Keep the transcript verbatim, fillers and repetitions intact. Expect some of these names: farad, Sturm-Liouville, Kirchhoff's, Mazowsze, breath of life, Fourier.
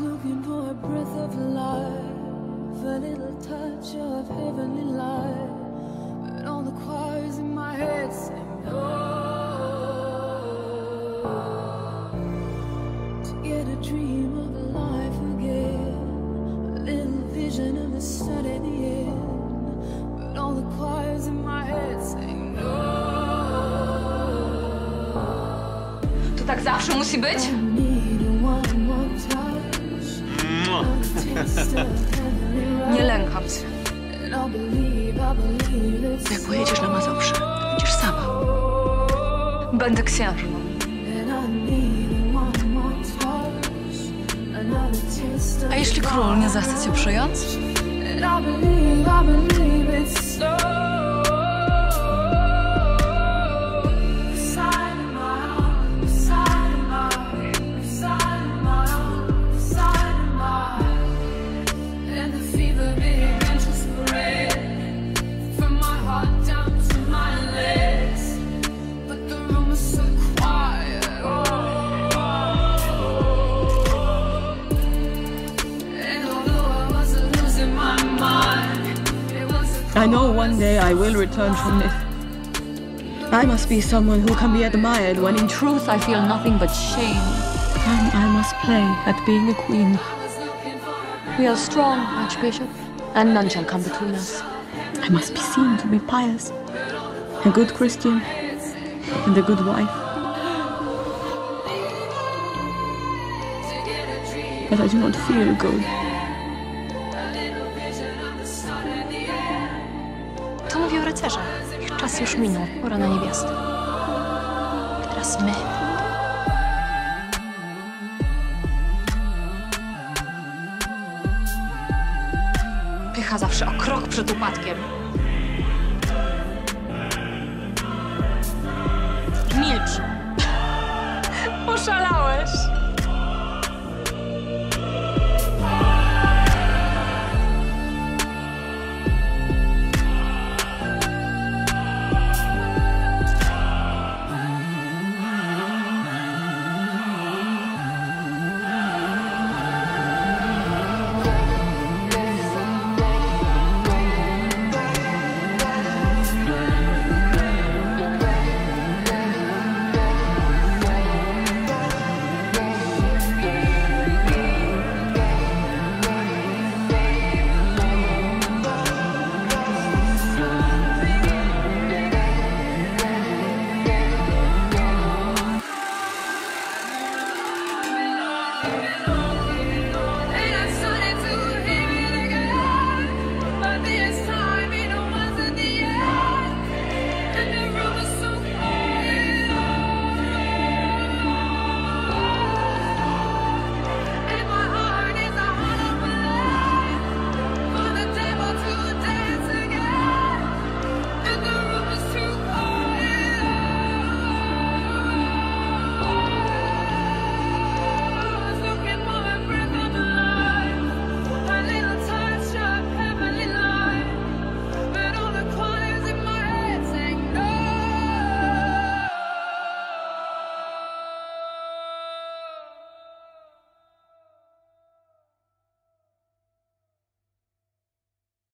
Looking for a breath of life, a little touch of heavenly light, but all the choirs in my head say no. To get a dream of life again, a little vision of the sun at the end, but all the choirs in my head say no. To tak zawsze musi być? Nie lękam się. Jak pojedziesz na Mazowsze, będziesz sama. Będę księżną. A jeśli król nie zechce cię przyjąć? I know one day I will return from this. I must be someone who can be admired when in truth I feel nothing but shame. And I must play at being a queen. We are strong, Archbishop, and none shall come between us. I must be seen to be pious, a good Christian, and a good wife. But I do not feel good. To mówił rycerze. Ich czas już minął. Pora na niewiastę. Teraz my. Pycha zawsze o krok przed upadkiem. Milcz. Oszalała.